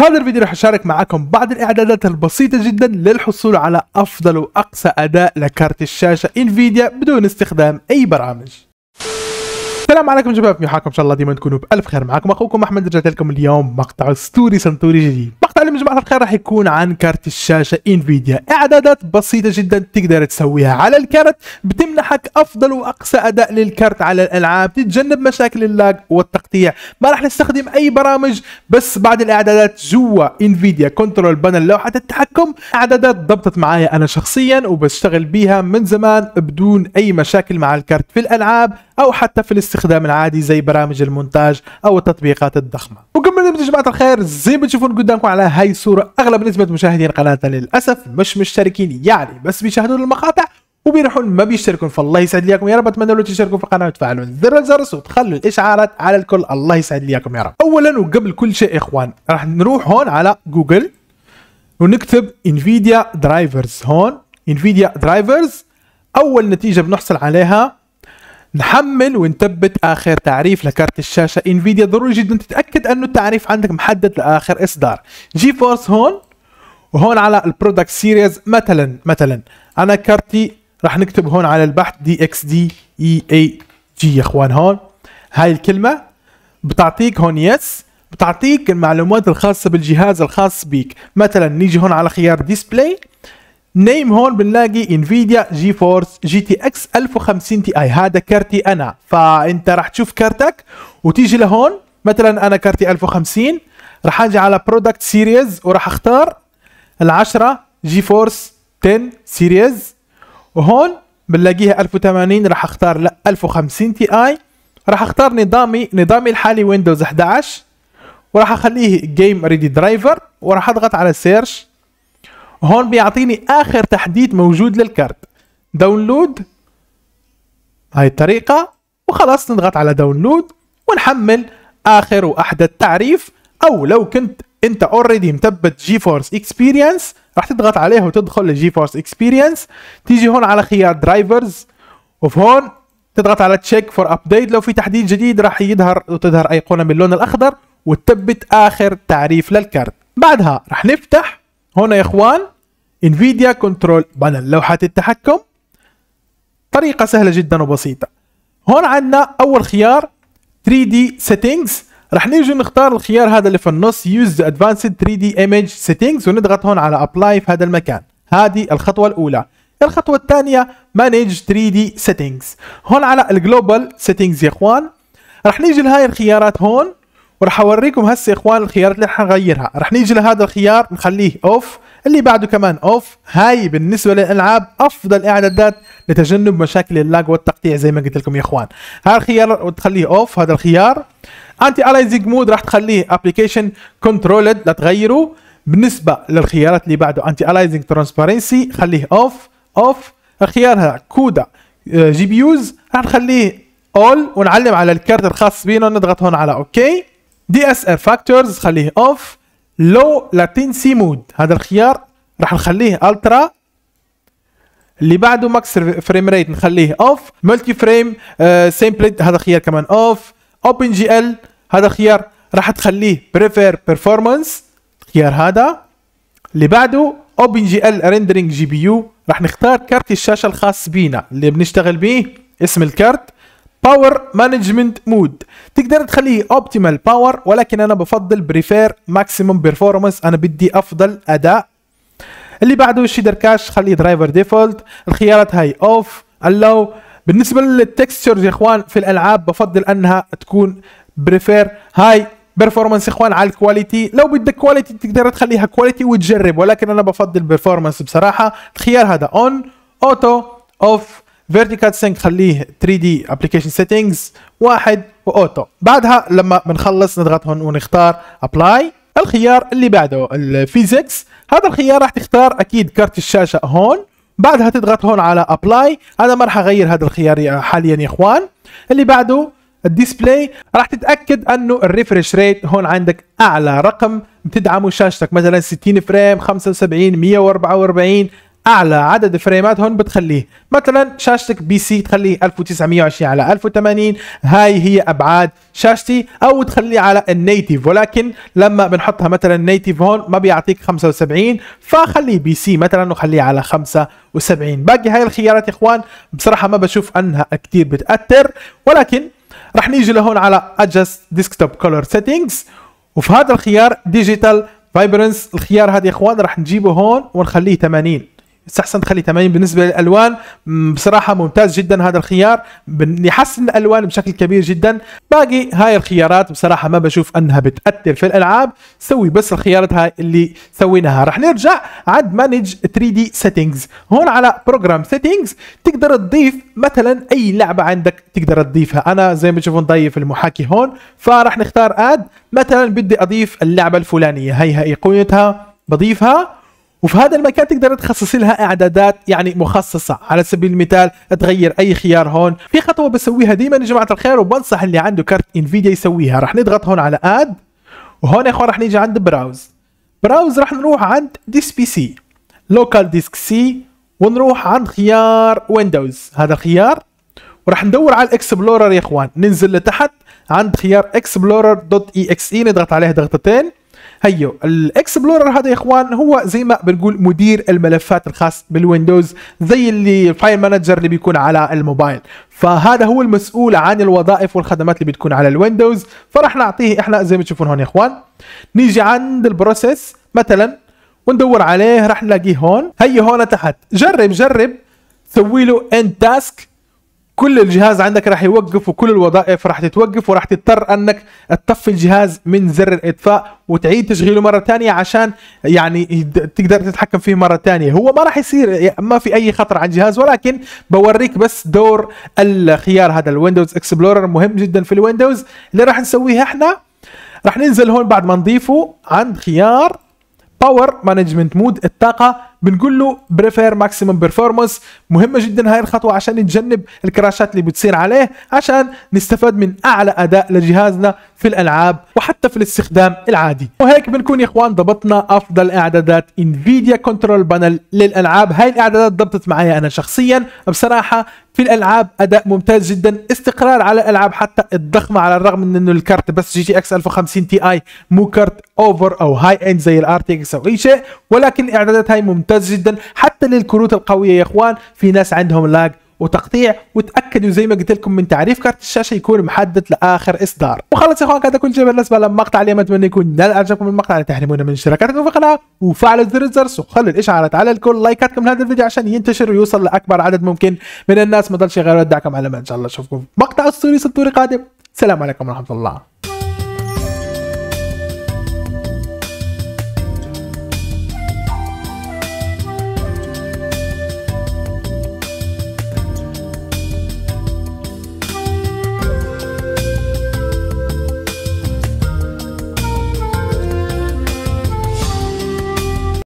هذا الفيديو راح اشارك معاكم بعض الاعدادات البسيطه جدا للحصول على افضل واقصى اداء لكارت الشاشه انفيديا بدون استخدام اي برامج. السلام عليكم شباب، كيفحالكم؟ ان شاء الله ديما تكونوا بالف خير. معاكم اخوكم احمد، رجعت لكم اليوم مقطع اسطوري سنتوري جديد. مقطع اليوم يا جماعه الخير راح يكون عن كارت الشاشه انفيديا، اعدادات بسيطه جدا تقدر تسويها على الكارت بتمنحك افضل واقصى اداء للكارت على الالعاب، تتجنب مشاكل اللاج والتقطيع. ما راح نستخدم اي برامج، بس بعض الاعدادات جوا انفيديا كنترول بانل لوحه التحكم، اعدادات ضبطت معايا انا شخصيا وبشتغل بيها من زمان بدون اي مشاكل مع الكارت في الالعاب او حتى في الاستخدام العادي زي برامج المونتاج او التطبيقات الضخمه. وكملنا يا جماعه الخير، زي ما تشوفون قدامكم على هاي الصوره اغلب نسبه مشاهدين قناتنا للاسف مش مشتركين، يعني بس بيشاهدون المقاطع وبيروحون ما بيشتركون، فالله يسعد ليكم يا رب. اتمنى لو تشتركوا في القناه وتفعلون زر الجرس وتخلوا الاشعارات على الكل، الله يسعد ليكم يا رب. اولا وقبل كل شيء يا اخوان راح نروح هون على جوجل ونكتب انفيديا درايفرز. هون انفيديا درايفرز، اول نتيجه بنحصل عليها نحمل ونثبت اخر تعريف لكارت الشاشه انفيديا. ضروري جدا تتاكد انه التعريف عندك محدد لاخر اصدار. جي فورس هون، وهون على البرودكت سيريز مثلا انا كارتي راح نكتب هون على البحث دي اكس دي اي اي جي يا اخوان. هون هاي الكلمه بتعطيك هون يس، بتعطيك المعلومات الخاصه بالجهاز الخاص بيك. مثلا نيجي هون على خيار ديسبلاي نيم، هون بنلاقي انفيديا جي فورس جي تي اكس 1050 تي اي، هذا كارتي انا. فانت راح تشوف كارتك وتيجي لهون، مثلا انا كارتي 1050، راح اجي على برودكت سيريز وراح اختار ال10 جي فورس 10 سيريز، وهون بنلاقيها 1080، راح اختار لا 1050 تي اي، راح اختار نظامي الحالي ويندوز 11، وراح اخليه جيم ريدي درايفر، وراح اضغط على سيرش. هون بيعطيني اخر تحديث موجود للكارت، داونلود هاي الطريقه، وخلاص نضغط على داونلود ونحمل اخر واحدث تعريف. او لو كنت انت اوريدي مثبت جي فورس اكسبيرينس راح تضغط عليه وتدخل لجي فورس اكسبيرينس، تيجي هون على خيار درايفرز، وهون تضغط على تشيك فور ابديت، لو في تحديث جديد راح يظهر وتظهر ايقونه باللون الاخضر وتثبت اخر تعريف للكارت. بعدها راح نفتح هنا يا اخوان انفيديا كنترول بانل لوحه التحكم، طريقه سهله جدا وبسيطه. هون عندنا اول خيار 3D settings، راح نيجي نختار الخيار هذا اللي في النص use the advanced 3D image settings، ونضغط هون على apply في هذا المكان. هذه الخطوه الاولى. الخطوه الثانيه manage 3D settings، هون على الجلوبال settings يا اخوان راح نيجي لهاي الخيارات هون، وراح اوريكم هسه يا اخوان الخيارات اللي حنغيرها. راح نيجي لهذا الخيار نخليه اوف، اللي بعده كمان اوف. هاي بالنسبه للالعاب افضل اعدادات لتجنب مشاكل اللاج والتقطيع زي ما قلت لكم يا اخوان. هذا الخيار وتخليه اوف، هذا الخيار انتي الايزنج مود راح تخليه ابلكيشن كنترولد لا تغيره. بالنسبه للخيارات اللي بعده انتي الايزنج ترانسبرنسي خليه اوف اوف. الخيار هذا كودا جي بيوز راح نخليه اول، ونعلم على الكارت الخاص بينا، نضغط هون على اوكي. DSR Factors خليه Off. Low Latency Mode هذا الخيار راح نخليه Ultra. اللي بعده Max Frame Rate نخليه Off. Multi Frame Sampling هذا الخيار كمان Off. OpenGL هذا الخيار راح تخليه Prefer Performance، الخيار هذا. اللي بعده OpenGL Rendering GPU، راح نختار كارت الشاشة الخاص بينا اللي بنشتغل بيه، اسم الكارت. باور مانجمنت مود تقدر تخليه اوبتيمال باور، ولكن انا بفضل بريفير ماكسيموم بيرفورمانس، انا بدي افضل اداء. اللي بعده الشيدر كاش خليه درايفر ديفولت، الخيارات هاي اوف اللو. بالنسبه للتكستشرز يا اخوان في الالعاب بفضل انها تكون بريفير هاي بيرفورمانس يا اخوان على الكواليتي، لو بدك كواليتي تقدر تخليها كواليتي وتجرب، ولكن انا بفضل بيرفورمانس بصراحه. الخيار هذا اون اوتو اوف. فيرتيكال سينك خليه 3D ابلكيشن سيتنجز واحد واوتو. بعدها لما بنخلص نضغط هون ونختار ابلاي. الخيار اللي بعده الفيزيكس، هذا الخيار راح تختار اكيد كارت الشاشه هون، بعدها تضغط هون على ابلاي. انا ما راح اغير هذا الخيار حاليا يا اخوان. اللي بعده الديسبلاي، راح تتاكد انه الريفرش ريت هون عندك اعلى رقم بتدعمه شاشتك، مثلا 60 فريم 75 144 اعلى عدد فريمات هون بتخليه. مثلا شاشتك بي سي تخليه 1920 على 1080، هاي هي ابعاد شاشتي، او تخليه على النيتيف، ولكن لما بنحطها مثلا نيتيف هون ما بيعطيك 75، فخليه بي سي مثلا وخليه على 75. باقي هاي الخيارات يا اخوان بصراحه ما بشوف انها كثير بتاثر، ولكن رح نيجي لهون على adjust desktop color settings، وفي هذا الخيار digital vibrance، الخيار هذا يا اخوان رح نجيبه هون ونخليه 80. استحسن تخلي 80 بالنسبه للالوان، بصراحه ممتاز جدا هذا الخيار، بيحسن الالوان بشكل كبير جدا. باقي هاي الخيارات بصراحه ما بشوف انها بتاثر في الالعاب، سوي بس الخيارات هاي اللي سويناها. رح نرجع عند مانج 3 دي سيتنجز، هون على بروجرام سيتنجز تقدر تضيف مثلا اي لعبه عندك تقدر تضيفها. انا زي ما تشوفون ضيف المحاكي هون، فرح نختار اد، مثلا بدي اضيف اللعبه الفلانيه، هي ايقونتها بضيفها، وفي هذا المكان تقدر تخصص لها اعدادات يعني مخصصه. على سبيل المثال تغير اي خيار هون. في خطوه بسويها دائما يا جماعه الخير، وبنصح اللي عنده كارت انفيديا يسويها. رح نضغط هون على اد، وهون يا اخوان رح نيجي عند براوز. براوز رح نروح عند ديس بي سي، لوكال ديسك سي، ونروح عند خيار ويندوز، هذا الخيار، ورح ندور على الاكسبلورر يا اخوان. ننزل لتحت عند خيار اكسبلورر دوت اي اكس اي، نضغط عليه ضغطتين. هيو الاكسبلورر هذا يا اخوان هو زي ما بنقول مدير الملفات الخاص بالويندوز، زي اللي الفايل مانجر اللي بيكون على الموبايل، فهذا هو المسؤول عن الوظائف والخدمات اللي بتكون على الويندوز. فرح نعطيه احنا زي ما تشوفون هون يا اخوان، نيجي عند البروسيس مثلا وندور عليه، راح نلاقيه هون. هيو هون تحت جرب سوي له اند تاسك، كل الجهاز عندك راح يوقف، وكل الوظائف راح تتوقف، وراح تضطر انك تطفي الجهاز من زر الاطفاء وتعيد تشغيله مره ثانيه عشان يعني تقدر تتحكم فيه مره ثانيه. هو ما راح يصير، ما في اي خطر على الجهاز، ولكن بوريك بس دور الخيار هذا الويندوز اكسبلورر، مهم جدا في الويندوز. اللي راح نسويه احنا راح ننزل هون بعد ما نضيفه عند خيار باور مانجمنت مود، الطاقه، بنقول له بريفير ماكسيمم بيرفورمانس. مهمه جدا هاي الخطوه عشان نتجنب الكراشات اللي بتصير عليه، عشان نستفاد من اعلى اداء لجهازنا في الالعاب وحتى في الاستخدام العادي. وهيك بنكون يا اخوان ضبطنا افضل اعدادات انفيديا كنترول بانل للالعاب. هاي الاعدادات ضبطت معايا انا شخصيا، بصراحه في الالعاب اداء ممتاز جدا، استقرار على الالعاب حتى الضخمه، على الرغم من انه الكارت بس جي تي اكس 1050 تي اي، مو كارت اوفر او هاي اند زي الار تي اكس او اي شيء، ولكن الاعدادات هاي ممتاز جدا حتى للكروت القويه يا اخوان. في ناس عندهم لاج وتقطيع، وتاكدوا زي ما قلت لكم من تعريف كارت الشاشه يكون محدد لاخر اصدار. وخلص يا اخوان هذا كل شيء بالنسبه لمقطع اليوم، اتمنى يكون نال اعجابكم المقطع، لا تحرمونا من اشتراكاتكم في القناه وفعلوا زر الجرس وخلوا الاشعارات على الكل، لايكاتكم لهذا الفيديو عشان ينتشر ويوصل لاكبر عدد ممكن من الناس. ما ضلش غير اودعكم على ما ان شاء الله اشوفكم مقطع اسطوري قادم. السلام عليكم ورحمه الله.